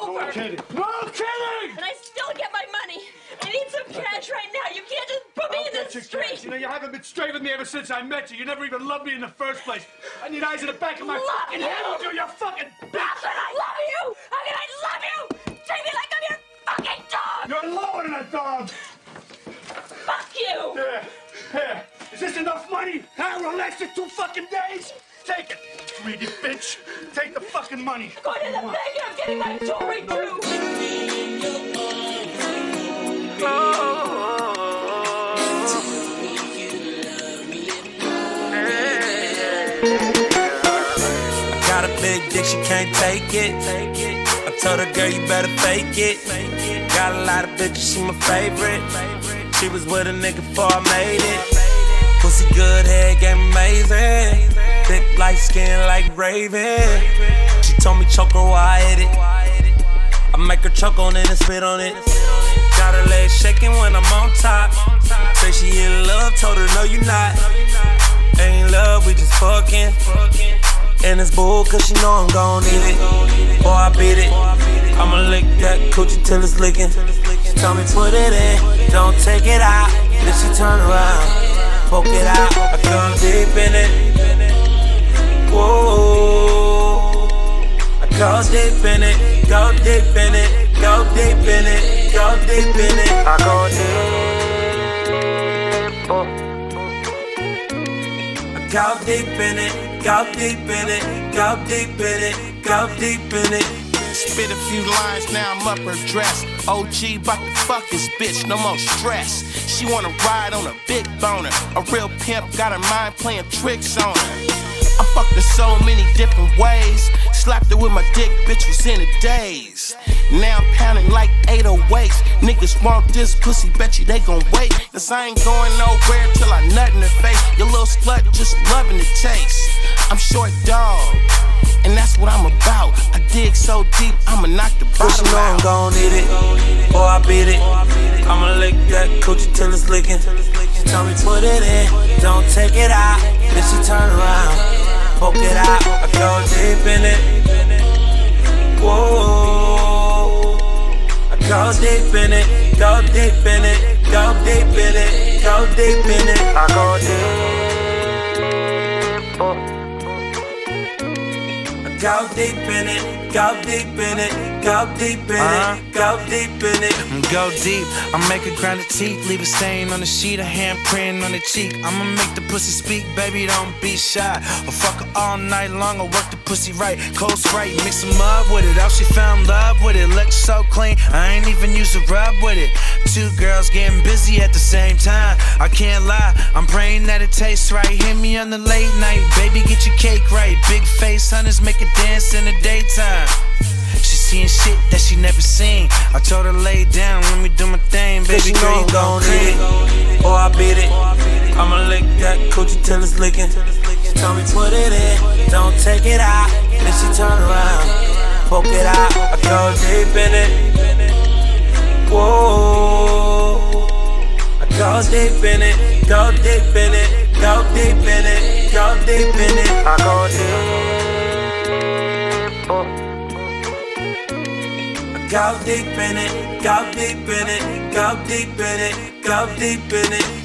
over. No kidding. No kidding! And I still get my money. I need some cash right now. You can't just put me in the street. Cash. You know, you haven't been straight with me ever since I met you. You never even loved me in the first place. I need eyes in the back of my fucking head with you, you fucking bitch. How can I love you? How can I love you? Treat me like I'm your fucking dog. You're lower than a dog. Fuck you. There. Here. Is this enough money? Huh? We'll last it 2 fucking days. Take it, greedy bitch. Take the fucking money. Go to the bank. I'm getting my jewelry too. I got a big dick, she can't take it. I told her, girl, you better fake it. Got a lot of bitches, she my favorite. She was with a nigga before I made it. Pussy good, head game amazing. Thick, light skin like Raven. She told me choke her while I hit it. I make her choke on it and spit on it. Got her legs shaking when I'm on top. Say she in love, told her no you not. Ain't love, we just fucking. And it's bull cause she know I'm gon' need it. Boy, I beat it. I'ma lick that coochie till it's licking. She told me put it in, don't take it out. Then she turn around, poke it out. I come deep in it. Whoa, I go deep in it, go deep in it, go deep in it, go deep in it. I go deep, oh. I go deep in it, go deep in it, go deep in it, go deep in it. Spit a few lines, now I'm up her dress. OG, bout to fuck this bitch, no more stress. She wanna ride on a big boner. A real pimp got her mind playing tricks on her. I fucked her so many different ways. Slapped her with my dick, bitch was in a daze. Now I'm pounding like 808s. Niggas want this pussy, bet you they gon' wait. Cause I ain't going nowhere till I nut in her face. Your little slut just loving the taste. I'm short dog, and that's what I'm about. I dig so deep, I'ma knock the bottom out. I'm gon' eat it, or I beat it. I'ma lick that coochie till it's licking. She told me put it in, don't take it out. Then she turn around, poke it out. I go deep in it. Whoa, I go deep in it. Go deep in it. Go deep in it. Go deep in it. I go deep. Oh. I go deep in it. Go deep in it. Go deep in it. Go deep in it. Go deep. I make her grind her teeth, leave a stain on the sheet, a handprint on the cheek. I'ma make the pussy speak, baby, don't be shy. I'll fuck her all night long, I'll work the pussy right. Cold Sprite, mix them up with it. Oh, she found love with it. Looks so clean, I ain't even used to rub with it. 2 girls getting busy at the same time. I can't lie, I'm praying that it tastes right. Hit me on the late night, baby, get your cake right. Big face hunters make her dance in the daytime. She seeing shit that she never seen. I told her lay down, let me do my thing. Baby, you know you gon' need it, or I beat it. I'ma lick that coochie till it's licking. She told me put it in, don't take it out. Then she turn around, poke it out. I go deep in it. Whoa, I go deep in it, go deep in it, go deep in it, go deep in it. I go deep, oh. Go deep in it, go deep in it, go deep in it, go deep in it.